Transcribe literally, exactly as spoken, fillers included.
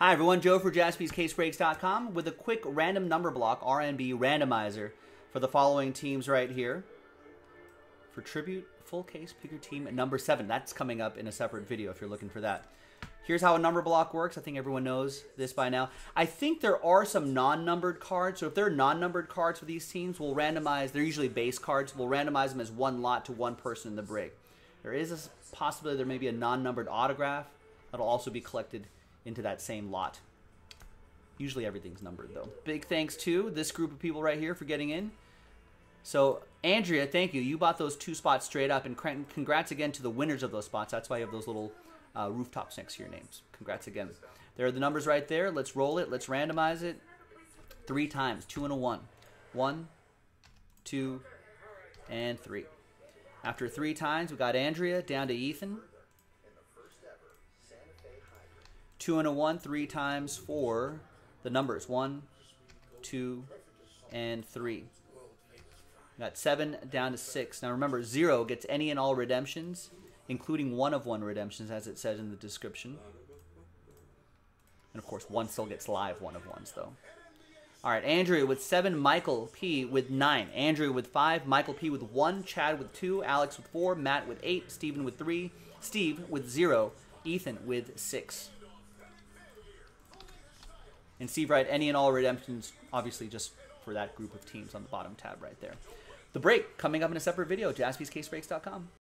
Hi everyone, Joe for Jaspys Case Breaks dot com with a quick random number block, R N B randomizer, for the following teams right here. For Tribute, full case, pick your team at number seven. That's coming up in a separate video if you're looking for that. Here's how a number block works. I think everyone knows this by now. I think there are some non-numbered cards. So if there are non-numbered cards for these teams, we'll randomize. They're usually base cards. We'll randomize them as one lot to one person in the break. There is a possibility there may be a non-numbered autograph that'll also be collected into that same lot. Usually everything's numbered though. Big thanks to this group of people right here for getting in. So Andrea, thank you. You bought those two spots straight up, and congrats again to the winners of those spots. That's why you have those little uh, rooftops next to your names. Congrats again. There are the numbers right there. Let's roll it. Let's randomize it three times. Two and a one. One, two, and three. After three times, we got Andrea down to Ethan. Two and a one, three times for the numbers. One, two, and three. We got seven down to six. Now remember, zero gets any and all redemptions, including one of one redemptions, as it says in the description. And of course, one still gets live one of ones, though. All right, Andrea with seven, Michael P with nine, Andrea with five, Michael P with one, Chad with two, Alex with four, Matt with eight, Steven with three, Steve with zero, Ethan with six. And Steve Wright, any and all redemptions, obviously just for that group of teams on the bottom tab right there. The break coming up in a separate video, Jaspys Case Breaks dot com.